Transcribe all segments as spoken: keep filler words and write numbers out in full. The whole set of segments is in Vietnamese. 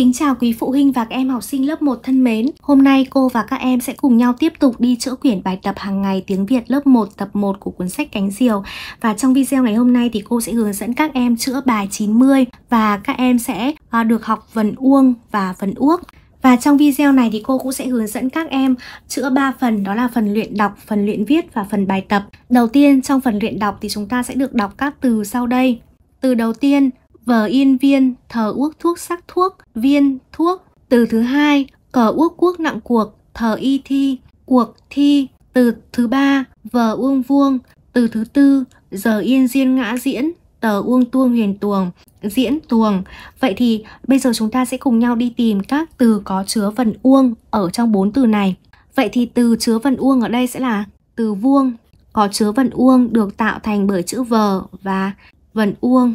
Kính chào quý phụ huynh và các em học sinh lớp một thân mến. Hôm nay cô và các em sẽ cùng nhau tiếp tục đi chữa quyển bài tập hàng ngày tiếng Việt lớp một tập một của cuốn sách Cánh Diều. Và trong video ngày hôm nay thì cô sẽ hướng dẫn các em chữa bài chín mươi và các em sẽ được học vần uông và vần uốc. Và trong video này thì cô cũng sẽ hướng dẫn các em chữa ba phần, đó là phần luyện đọc, phần luyện viết và phần bài tập. Đầu tiên, trong phần luyện đọc thì chúng ta sẽ được đọc các từ sau đây. Từ đầu tiên: vờ yên viên, thờ uốc thuốc sắc thuốc, viên thuốc. Từ thứ hai: cờ uốc quốc nặng cuộc, thờ y thi, cuộc thi. Từ thứ ba: vờ uông vuông. Từ thứ tư: giờ yên diên ngã diễn, tờ uông tuông huyền tuồng, diễn tuồng. Vậy thì bây giờ chúng ta sẽ cùng nhau đi tìm các từ có chứa vần uông ở trong bốn từ này. Vậy thì từ chứa vần uông ở đây sẽ là từ vuông, có chứa vần uông được tạo thành bởi chữ vờ và vần uông.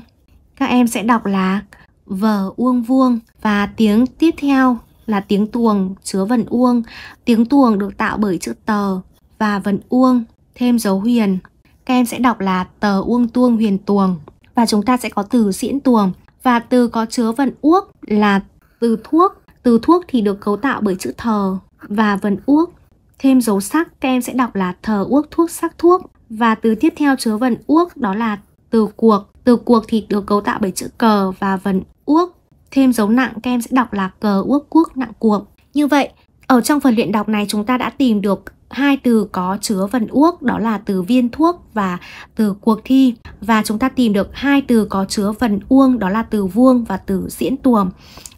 Các em sẽ đọc là vờ uông vuông. Và tiếng tiếp theo là tiếng tuồng chứa vần uông. Tiếng tuồng được tạo bởi chữ tờ và vần uông thêm dấu huyền. Các em sẽ đọc là tờ uông tuông huyền tuồng. Và chúng ta sẽ có từ diễn tuồng. Và từ có chứa vần uốc là từ thuốc. Từ thuốc thì được cấu tạo bởi chữ thờ và vần uốc thêm dấu sắc. Các em sẽ đọc là thờ uốc thuốc sắc thuốc. Và từ tiếp theo chứa vần uốc đó là từ cuộc. Từ cuộc thì được cấu tạo bởi chữ cờ và vần uốc thêm dấu nặng. Các em sẽ đọc là cờ uốc quốc nặng cuộc. Như vậy, ở trong phần luyện đọc này chúng ta đã tìm được hai từ có chứa vần uốc, đó là từ viên thuốc và từ cuộc thi. Và chúng ta tìm được hai từ có chứa vần uông, đó là từ vuông và từ diễn tuồng.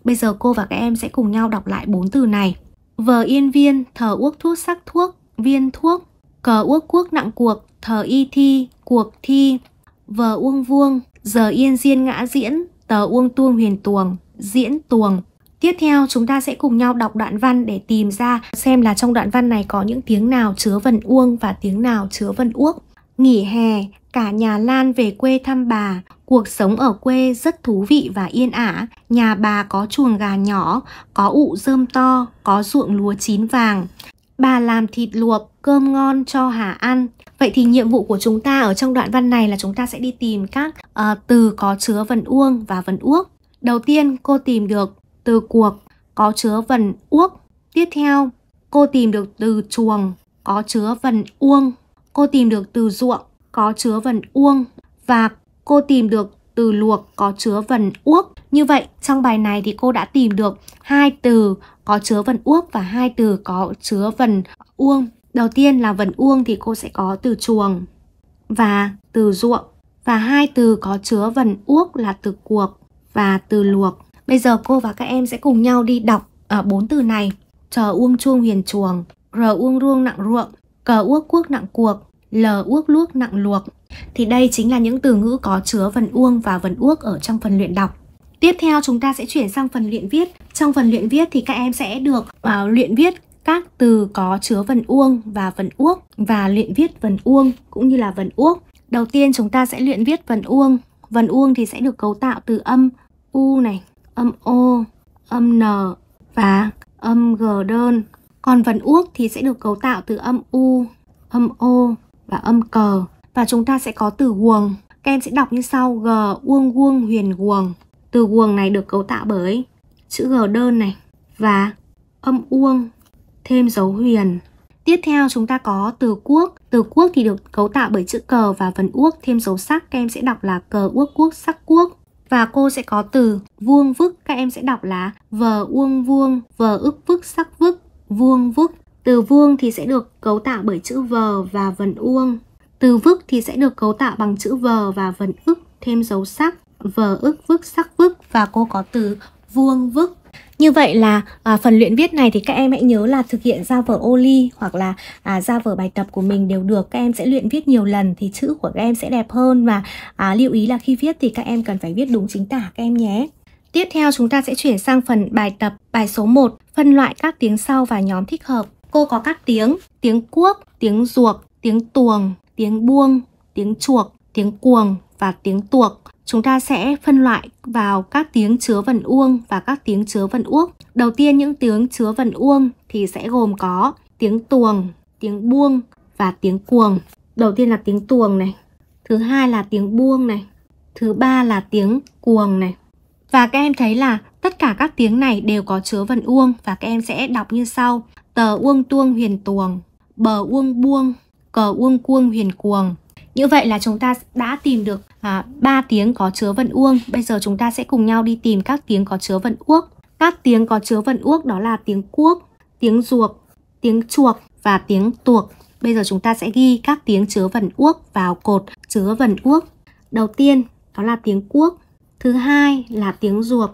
Bây giờ cô và các em sẽ cùng nhau đọc lại bốn từ này. Vờ yên viên, thờ uốc thuốc sắc thuốc, viên thuốc. Cờ uốc quốc nặng cuộc, thờ y thi, cuộc thi. Vờ uông vuông, giờ yên diên ngã diễn, tờ uông tuông huyền tuồng, diễn tuồng. Tiếp theo chúng ta sẽ cùng nhau đọc đoạn văn để tìm ra xem là trong đoạn văn này có những tiếng nào chứa vần uông và tiếng nào chứa vần uốc. Nghỉ hè, cả nhà Lan về quê thăm bà. Cuộc sống ở quê rất thú vị và yên ả. Nhà bà có chuồng gà nhỏ, có ụ rơm to, có ruộng lúa chín vàng. Bà làm thịt luộc, cơm ngon cho Hà ăn. Vậy thì nhiệm vụ của chúng ta ở trong đoạn văn này là chúng ta sẽ đi tìm các uh, từ có chứa vần uông và vần uốc. Đầu tiên cô tìm được từ cuộc có chứa vần uốc. Tiếp theo cô tìm được từ chuồng có chứa vần uông. Cô tìm được từ ruộng có chứa vần uông. Và cô tìm được từ luộc có chứa vần uốc. Như vậy trong bài này thì cô đã tìm được hai từ có chứa vần uốc và hai từ có chứa vần uông. Đầu tiên là vần uông thì cô sẽ có từ chuồng và từ ruộng. Và hai từ có chứa vần uốc là từ cuộc và từ luộc. Bây giờ cô và các em sẽ cùng nhau đi đọc ở bốn từ này. Chờ uông chuông huyền chuồng, rờ uông ruông nặng ruộng, cờ uốc quốc nặng cuộc, lờ uốc luốc nặng luộc. Thì đây chính là những từ ngữ có chứa vần uông và vần uốc ở trong phần luyện đọc. Tiếp theo chúng ta sẽ chuyển sang phần luyện viết. Trong phần luyện viết thì các em sẽ được uh, luyện viết các từ có chứa vần uông và vần uốc và luyện viết vần uông cũng như là vần uốc. Đầu tiên chúng ta sẽ luyện viết vần uông. Vần uông thì sẽ được cấu tạo từ âm u này, âm o, âm n và âm g đơn. Còn vần uốc thì sẽ được cấu tạo từ âm u, âm o và âm cờ. Và chúng ta sẽ có từ guồng. Các em sẽ đọc như sau: g uông guông huyền guồng. Từ guồng này được cấu tạo bởi chữ g đơn này và âm uông thêm dấu huyền. Tiếp theo chúng ta có từ quốc. Từ quốc thì được cấu tạo bởi chữ cờ và vần uốc thêm dấu sắc. Các em sẽ đọc là cờ uốc quốc sắc quốc. Và cô sẽ có từ vuông vức. Các em sẽ đọc là vờ uông vuông, vờ ức vức sắc vức, vuông vức. Từ vuông thì sẽ được cấu tạo bởi chữ vờ và vần uông. Từ vức thì sẽ được cấu tạo bằng chữ vờ và vần ức thêm dấu sắc, vờ ức vức sắc vức. Và cô có từ vuông vức. Như vậy là à, phần luyện viết này thì các em hãy nhớ là thực hiện ra vở ô ly hoặc là à, ra vở bài tập của mình đều được. Các em sẽ luyện viết nhiều lần thì chữ của các em sẽ đẹp hơn. Và à, lưu ý là khi viết thì các em cần phải viết đúng chính tả các em nhé. Tiếp theo chúng ta sẽ chuyển sang phần bài tập. Bài số một: phân loại các tiếng sau và nhóm thích hợp. Cô có các tiếng: tiếng cuốc, tiếng ruộc, tiếng tuồng, tiếng buông, tiếng chuộc, tiếng cuồng và tiếng tuộc. Chúng ta sẽ phân loại vào các tiếng chứa vần uông và các tiếng chứa vần uốc. Đầu tiên, những tiếng chứa vần uông thì sẽ gồm có tiếng tuồng, tiếng buông và tiếng cuồng. Đầu tiên là tiếng tuồng này, thứ hai là tiếng buông này, thứ ba là tiếng cuồng này. Và các em thấy là Tất cả các tiếng này đều có chứa vần uông và các em sẽ đọc như sau. Tờ uông tuông huyền tuồng, bờ uông buông, cờ uông cuông huyền cuồng. Như vậy là chúng ta đã tìm được à, ba tiếng có chứa vần uông. Bây giờ chúng ta sẽ cùng nhau đi tìm các tiếng có chứa vần uốc. Các tiếng có chứa vần uốc đó là tiếng cuốc, tiếng ruộc, tiếng chuộc và tiếng tuộc. Bây giờ chúng ta sẽ ghi các tiếng chứa vần uốc vào cột chứa vần uốc. Đầu tiên đó là tiếng cuốc, thứ hai là tiếng ruộc,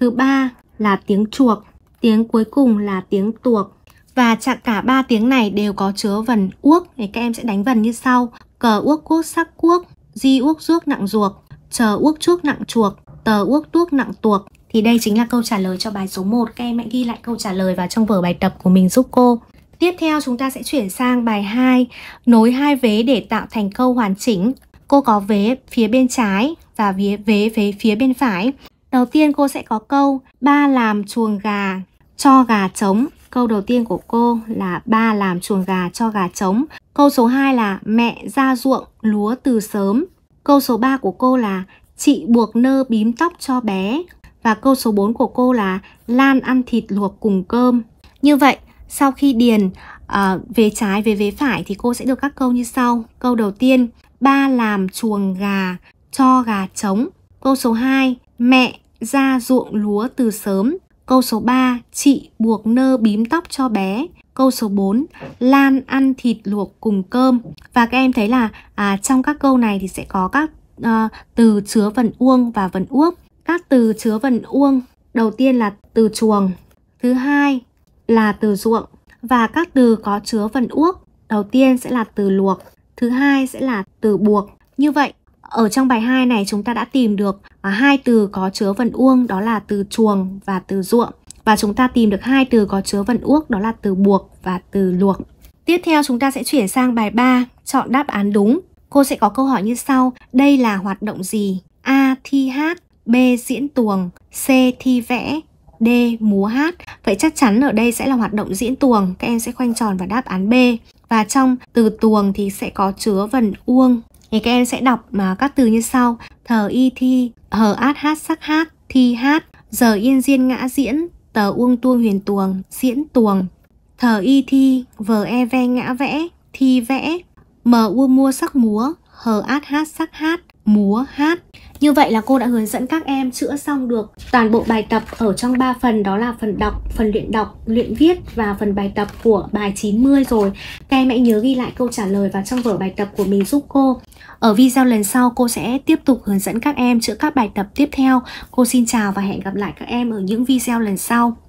thứ ba là tiếng chuộc, tiếng cuối cùng là tiếng tuộc. Và cả ba tiếng này đều có chứa vần uốc. Thì các em sẽ đánh vần như sau. Cờ uốc cuốc sắc cuốc, di uốc ruốc nặng ruộc, chờ uốc chuốc nặng chuộc, tờ uốc tuốc nặng tuộc. Thì đây chính là câu trả lời cho bài số một. Các em hãy ghi lại câu trả lời vào trong vở bài tập của mình giúp cô. Tiếp theo chúng ta sẽ chuyển sang bài hai. Nối hai vế để tạo thành câu hoàn chỉnh. Cô có vế phía bên trái và vế vế phía bên phải. Đầu tiên cô sẽ có câu ba làm chuồng gà cho gà trống. Câu đầu tiên của cô là ba làm chuồng gà cho gà trống. Câu số hai là mẹ ra ruộng lúa từ sớm. Câu số ba của cô là chị buộc nơ bím tóc cho bé. Và câu số bốn của cô là Lan ăn thịt luộc cùng cơm. Như vậy, sau khi điền uh, về trái về vế phải thì cô sẽ được các câu như sau. Câu đầu tiên, ba làm chuồng gà cho gà trống. Câu số hai, mẹ ra ruộng lúa từ sớm. Câu số ba, chị buộc nơ bím tóc cho bé. Câu số bốn, Lan ăn thịt luộc cùng cơm. Và các em thấy là à, trong các câu này thì sẽ có các à, từ chứa vần uông và vần uốc. Các từ chứa vần uông đầu tiên là từ chuồng, thứ hai là từ ruộng. Và các từ có chứa vần uốc đầu tiên sẽ là từ luộc, thứ hai sẽ là từ buộc. Như vậy, ở trong bài hai này chúng ta đã tìm được hai từ có chứa vần uông, đó là từ chuồng và từ ruộng. Và chúng ta tìm được hai từ có chứa vần uốc, đó là từ buộc và từ luộc. Tiếp theo chúng ta sẽ chuyển sang bài ba, chọn đáp án đúng. Cô sẽ có câu hỏi như sau. Đây là hoạt động gì? A. Thi hát, B. Diễn tuồng, C. Thi vẽ, D. Múa hát. Vậy chắc chắn ở đây sẽ là hoạt động diễn tuồng. Các em sẽ khoanh tròn vào đáp án B. Và trong từ tuồng thì sẽ có chứa vần uông. Thì các em sẽ đọc mà các từ như sau. Thờ y thi, hờ át hát sắc hát, thi hát, giờ yên diên ngã diễn, tờ uông tuông huyền tuồng, diễn tuồng. Thờ y thi, vờ e ve ngã vẽ, thi vẽ, mờ u mua sắc múa, hờ át hát sắc hát, múa hát. Như vậy là cô đã hướng dẫn các em chữa xong được toàn bộ bài tập ở trong ba phần, đó là phần đọc, phần luyện đọc, luyện viết và phần bài tập của bài chín mươi rồi. Các em hãy nhớ ghi lại câu trả lời vào trong vở bài tập của mình giúp cô. Ở video lần sau cô sẽ tiếp tục hướng dẫn các em chữa các bài tập tiếp theo. Cô xin chào và hẹn gặp lại các em ở những video lần sau.